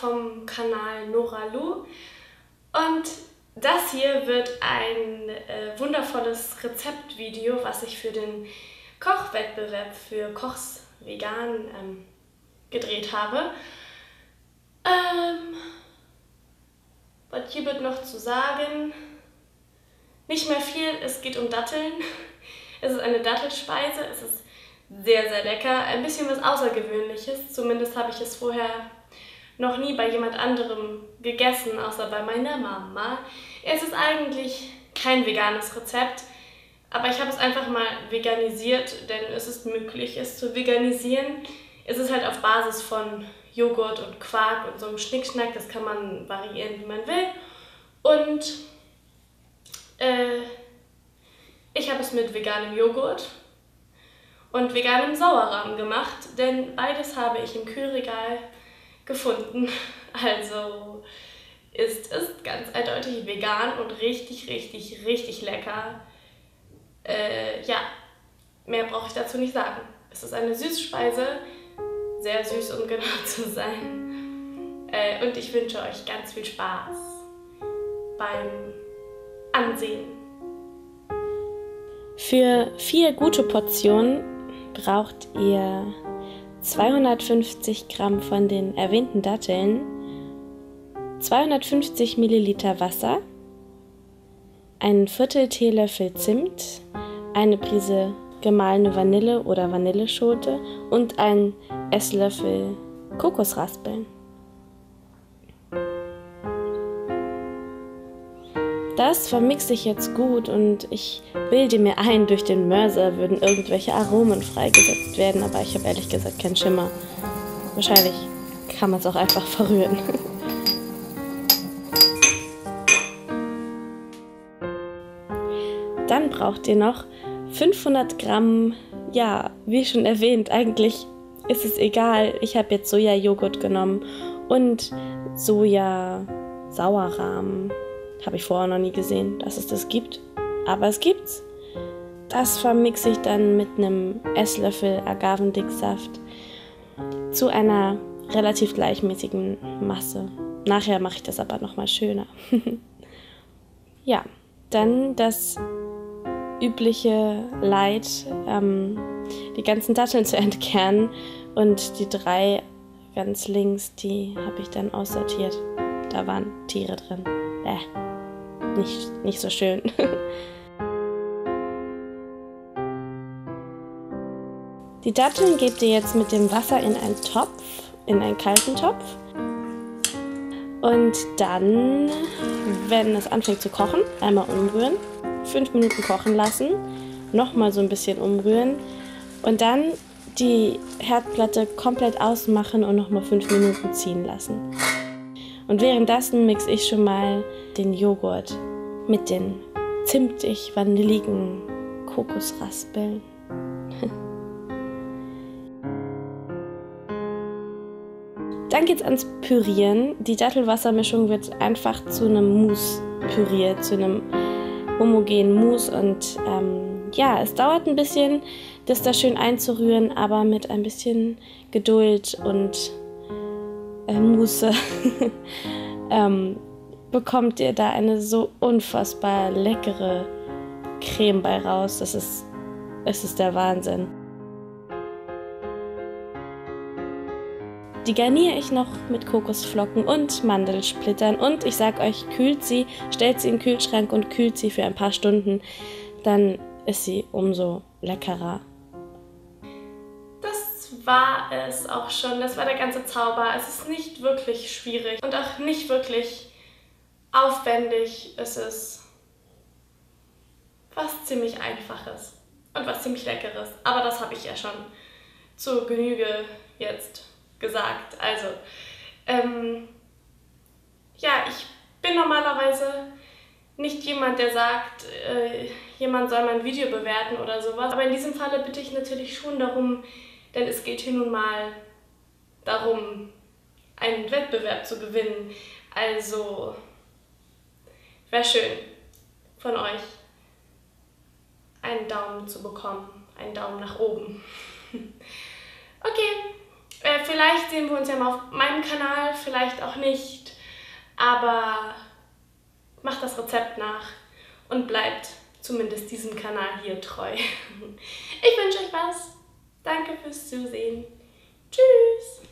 vom Kanal Nora Lu. Und das hier wird ein wundervolles Rezeptvideo, was ich für den Kochwettbewerb für Kochs vegan gedreht habe. Was hier wird noch zu sagen? Nicht mehr viel, es geht um Datteln. Es ist eine Dattelspeise, es ist sehr, sehr lecker. Ein bisschen was Außergewöhnliches, zumindest habe ich es vorher noch nie bei jemand anderem gegessen, außer bei meiner Mama. Es ist eigentlich kein veganes Rezept, aber ich habe es einfach mal veganisiert, denn es ist möglich, es zu veganisieren. Es ist halt auf Basis von Joghurt und Quark und so einem Schnickschnack, das kann man variieren, wie man will. Und ich habe es mit veganem Joghurt und veganem Sauerrahm gemacht, denn beides habe ich im Kühlregal gefunden. Also ist es ganz eindeutig vegan und richtig, richtig, richtig lecker. Ja, mehr brauche ich dazu nicht sagen. Es ist eine Süßspeise, sehr süß, um genau zu sein. Und ich wünsche euch ganz viel Spaß beim Ansehen. Für 4 gute Portionen braucht ihr 250 Gramm von den erwähnten Datteln, 250 Milliliter Wasser, einen Viertel Teelöffel Zimt, eine Prise gemahlene Vanille oder Vanilleschote und einen Esslöffel Kokosraspeln. Das vermixe ich jetzt gut und ich bilde mir ein, durch den Mörser würden irgendwelche Aromen freigesetzt werden, aber ich habe ehrlich gesagt keinen Schimmer. Wahrscheinlich kann man es auch einfach verrühren. Dann braucht ihr noch 500 Gramm, ja, wie schon erwähnt, eigentlich ist es egal. Ich habe jetzt Sojajoghurt genommen und Soja-Sauerrahm. Habe ich vorher noch nie gesehen, dass es das gibt. Aber es gibt's. Das vermixe ich dann mit einem Esslöffel Agavendicksaft zu einer relativ gleichmäßigen Masse. Nachher mache ich das aber nochmal schöner. Ja, dann das übliche Leid, die ganzen Datteln zu entkernen. Und die 3 ganz links, die habe ich dann aussortiert. Da waren Tiere drin. Nicht so schön. Die Datteln gebt ihr jetzt mit dem Wasser in einen Topf, in einen kalten Topf. Und dann, wenn es anfängt zu kochen, einmal umrühren. 5 Minuten kochen lassen. Nochmal so ein bisschen umrühren. Und dann die Herdplatte komplett ausmachen und nochmal 5 Minuten ziehen lassen. Und währenddessen mixe ich schon mal den Joghurt mit den zimtig vanilligen Kokosraspeln. Dann geht's ans Pürieren. Die Dattelwassermischung wird einfach zu einem Mousse püriert, zu einem homogenen Mousse. Und ja, es dauert ein bisschen, das da schön einzurühren, aber mit ein bisschen Geduld und Muße bekommt ihr da eine so unfassbar leckere Creme bei raus. Es ist der Wahnsinn. Die garniere ich noch mit Kokosflocken und Mandelsplittern und ich sag euch, kühlt sie, stellt sie in den Kühlschrank und kühlt sie für ein paar Stunden, dann ist sie umso leckerer. War es auch schon. Das war der ganze Zauber. Es ist nicht wirklich schwierig und auch nicht wirklich aufwendig. Es ist was ziemlich Einfaches und was ziemlich Leckeres. Aber das habe ich ja schon zur Genüge jetzt gesagt. Also, ja, ich bin normalerweise nicht jemand, der sagt, jemand soll mein Video bewerten oder sowas. Aber in diesem Falle bitte ich natürlich schon darum, denn es geht hier nun mal darum, einen Wettbewerb zu gewinnen. Also, wäre schön von euch, einen Daumen zu bekommen, einen Daumen nach oben. Okay, Vielleicht sehen wir uns ja mal auf meinem Kanal, vielleicht auch nicht, aber macht das Rezept nach und bleibt zumindest diesem Kanal hier treu. Ich wünsche euch was. Danke fürs Zusehen. Tschüss.